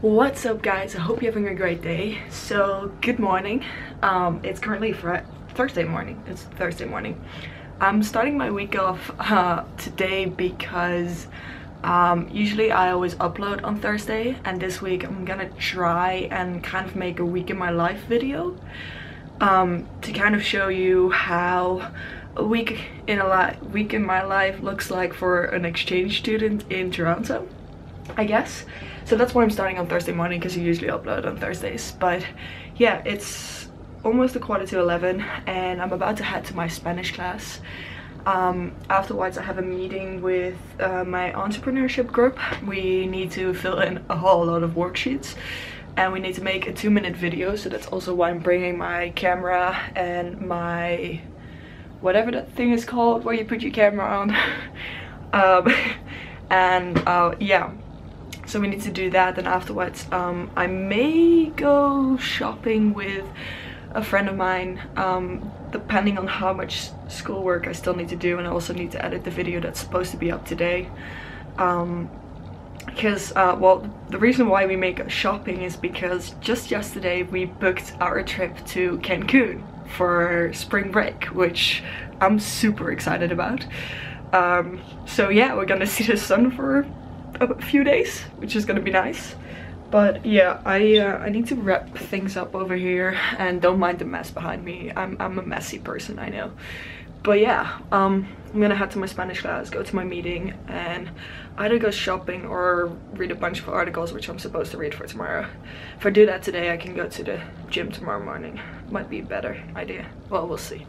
What's up guys, I hope you're having a great day. So good morning. It's currently Thursday morning. It's Thursday morning. I'm starting my week off today because usually I always upload on Thursday, and this week I'm gonna try and kind of make a week in my life video to kind of show you how a week in my life looks like for an exchange student in Toronto, I guess. So that's why I'm starting on Thursday morning, because you usually upload on Thursdays. But yeah, it's almost 11:15 and I'm about to head to my Spanish class. Afterwards I have a meeting with my entrepreneurship group. We need to fill in a whole lot of worksheets and we need to make a 2-minute video, so that's also why I'm bringing my camera and my whatever that thing is called where you put your camera on. Yeah, so we need to do that. And afterwards I may go shopping with a friend of mine, depending on how much schoolwork I still need to do, and I also need to edit the video that's supposed to be up today, because well, the reason why we make shopping is because just yesterday we booked our trip to Cancun for spring break, which I'm super excited about. So yeah, we're gonna see the sun for a few days, which is gonna be nice. But yeah, I need to wrap things up over here, and don't mind the mess behind me. I'm a messy person, I know. But yeah, I'm gonna head to my Spanish class, go to my meeting, and either go shopping or read a bunch of articles which I'm supposed to read for tomorrow. If I do that today, I can go to the gym tomorrow morning. Might be a better idea. Well, we'll see.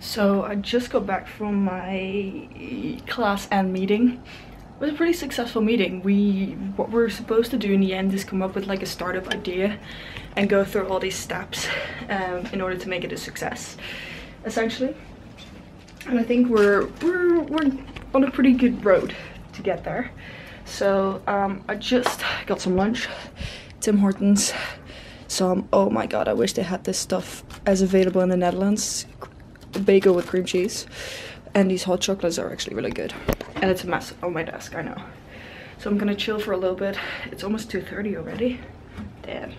So I just got back from my class and meeting. It was a pretty successful meeting. What we're supposed to do in the end is come up with like a startup idea and go through all these steps in order to make it a success, essentially. And I think we're on a pretty good road to get there. So I just got some lunch, Tim Hortons. Oh my god, I wish they had this stuff as available in the Netherlands. Bagel with cream cheese, and these hot chocolates are actually really good, and it's a mess on my desk, I know. So I'm gonna chill for a little bit. It's almost 2:30 already, damn.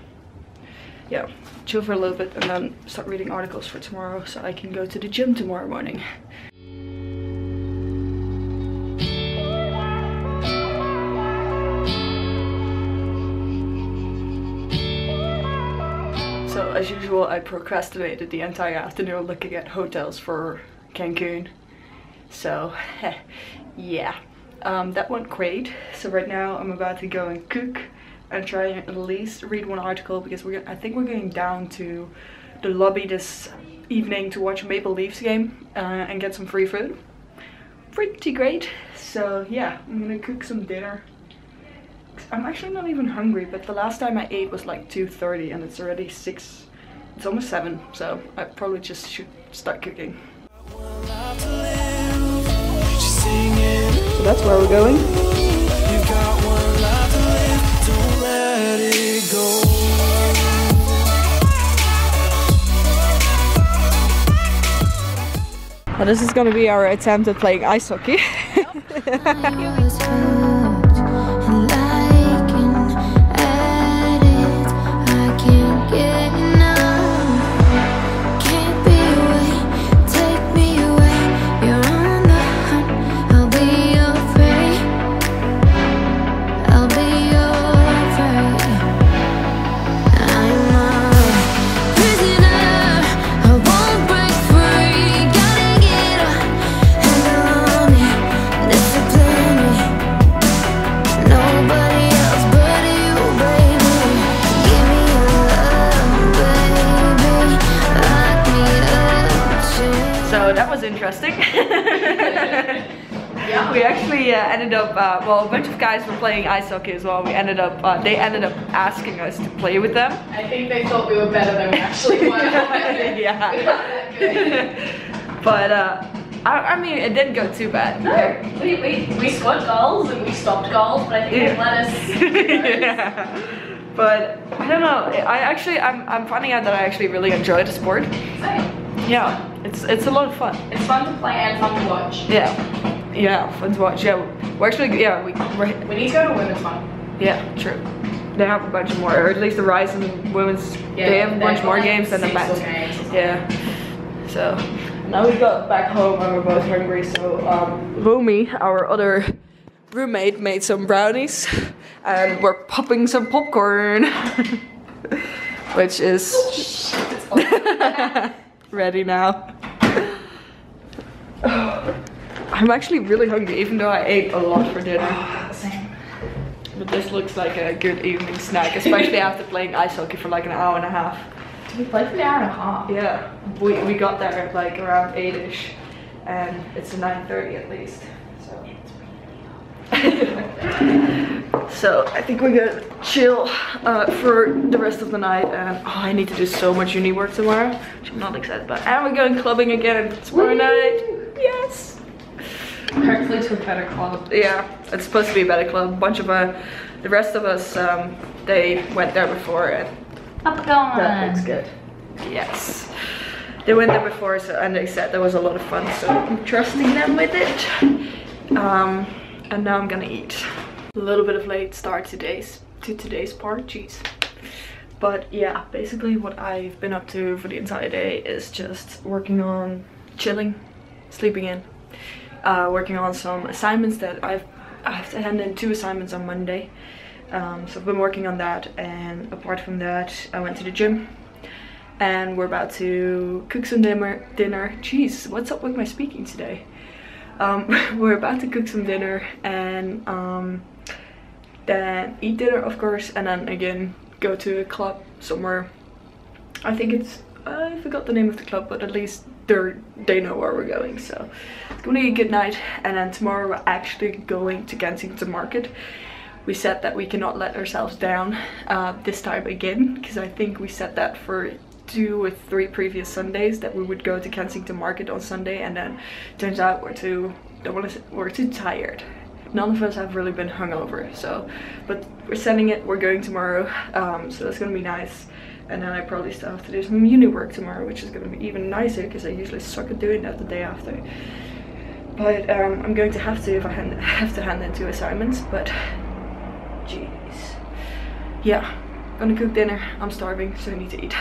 Yeah, chill for a little bit and then start reading articles for tomorrow so I can go to the gym tomorrow morning. So as usual, I procrastinated the entire afternoon looking at hotels for Cancun. So yeah, that went great. So right now I'm about to go and cook and try and at least read one article, because I think we're going down to the lobby this evening to watch a Maple Leafs game and get some free food. Pretty great. So yeah, I'm gonna cook some dinner. I'm actually not even hungry, but the last time I ate was like 2:30 and it's already 6, it's almost 7, so I probably just should start cooking. So that's where we're going. Well, this is gonna be our attempt at playing ice hockey. Yep. Interesting. Yeah. We actually ended up, well, a bunch of guys were playing ice hockey as well. We ended up, they ended up asking us to play with them. I think they thought we were better than we actually were. Yeah. But I mean, it didn't go too bad. No, we scored goals and we stopped goals, but I think they let us. Yeah. But I don't know. I'm finding out that I actually really enjoy the sport. Same. Yeah. It's a lot of fun. It's fun to play and fun to watch. Yeah. Yeah, fun to watch. Yeah, we're actually, yeah, we need to go to women's one. Yeah, true. They have a bunch more, or at least the Ryerson women's, yeah, they have a bunch more like games than the men's. Yeah. So now we got back home and we're both hungry, so Romy, our other roommate, made some brownies and we're popping some popcorn. Which is ready now. I'm actually really hungry, even though I ate a lot for dinner. Same. But this looks like a good evening snack, especially after playing ice hockey for like an hour and a half. Did we play for an hour and a half? Yeah, we got there at like around 8-ish, and it's 9:30 at least. So so I think we're gonna chill for the rest of the night, and oh, I need to do so much uni work tomorrow, which I'm not excited about. And we're going clubbing again tomorrow night. Yes. Hopefully to a better club. Yeah, it's supposed to be a better club. A bunch of the rest of us, they went there before, and up going. That looks good. Yes, they went there before, so, and they said that was a lot of fun. So I'm trusting them with it. And now I'm gonna eat. A little bit of late start to today's part, jeez. But yeah, basically what I've been up to for the entire day is just working on chilling, sleeping in. Working on some assignments that I have to hand in 2 assignments on Monday, so I've been working on that, and apart from that I went to the gym and we're about to cook some dinner. Jeez, what's up with my speaking today? We're about to cook some dinner and then eat dinner, of course, and then again go to a club somewhere. I think it's, I forgot the name of the club, but at least they know where we're going, so it's gonna be a good night. And then tomorrow we're actually going to Kensington Market. We said that we cannot let ourselves down this time again, because I think we said that for 2 or 3 previous Sundays that we would go to Kensington Market on Sunday, and then turns out we're too tired. None of us have really been hungover, so, but we're sending it, we're going tomorrow, so that's gonna be nice. And then I probably still have to do some uni work tomorrow, which is gonna be even nicer because I usually suck at doing that the day after. But I'm going to have to, if I have to hand in 2 assignments, but jeez. Yeah, I'm gonna cook dinner, I'm starving, so I need to eat.